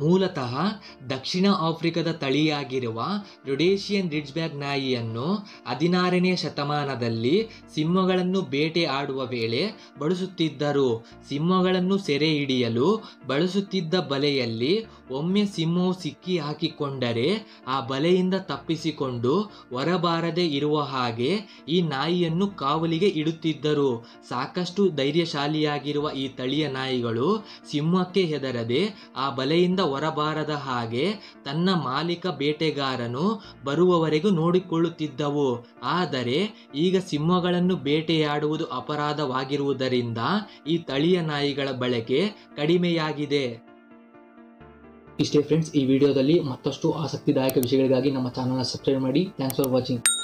ಮೂಲತಃ ದಕ್ಷಿಣ ಆಫ್ರಿಕಾದ ತಳಿಯಾಗಿರುವ ರುಡೇಶಿಯನ್ ರಿಡ್ಜ್‌ಬ್ಯಾಕ್ ನಾಯಿಯನ್ನು 16ನೇ ಶತಮಾನದಲ್ಲಿ ಸಿಂಹಗಳನ್ನು ಬೇಟೆಯಾಡುವ ವೇಳೆ ಬಳಸುತ್ತಿದ್ದರು. ಸಿಂಹಗಳನ್ನು ಸೆರೆ ಹಿಡಿಯಲು ಬಳಸುತ್ತಿದ್ದ ಬಲೆಯಲ್ಲಿ ಒಮ್ಮೆ ಸಿಂಹವು ಸಿಕ್ಕಿ ಹಾಕಿಕೊಂಡರೆ ಆ ಬಲೆಯಿಂದ ತಪ್ಪಿಸಿಕೊಂಡು ಹೊರಬಾರದೆ ಇರುವ ಹಾಗೆ ಈ ನಾಯಿಯನ್ನು ಕಾವಲಿಗೆ ಇಡುತ್ತಿದ್ದರು. ಸಾಕಷ್ಟು ಧೈರ್ಯಶಾಲಿಯಾಗಿರುವ ಈ ತಳಿಯ ನಾಯಿಗಳು ಸಿಂಹಕ್ಕೆ ಹೆದರದೆ ಆ ಬಲೆಯಿಂದ ಹೊರಬಾರದ ಹಾಗೆ ತನ್ನ ಮಾಲೀಕ ಬೇಟೆಗಾರನು ಬರುವವರೆಗೂ ನೋಡಿಕೊಳ್ಳುತ್ತಿದ್ದವು. ಆದರೆ ಈಗ ಸಿಂಹಗಳನ್ನು ಬೇಟೆಯಾಡುವುದು ಅಪರಾಧವಾಗಿರುವುದರಿಂದ ಈ ತಳಿಯ ನಾಯಿಗಳ ಬಳಕೆ ಕಡಿಮೆಯಾಗಿದೆ. ಇಷ್ಟೇ ಫ್ರೆಂಡ್ಸ್, ಈ ವಿಡಿಯೋದಲ್ಲಿ ಮತ್ತಷ್ಟು ಆಸಕ್ತಿದಾಯಕ ವಿಷಯಗಳಿಗಾಗಿ ನಮ್ಮ ಚಾನಲ್ನ ಸಬ್ಸ್ಕ್ರೈಬ್ ಮಾಡಿ. Thanks for watching.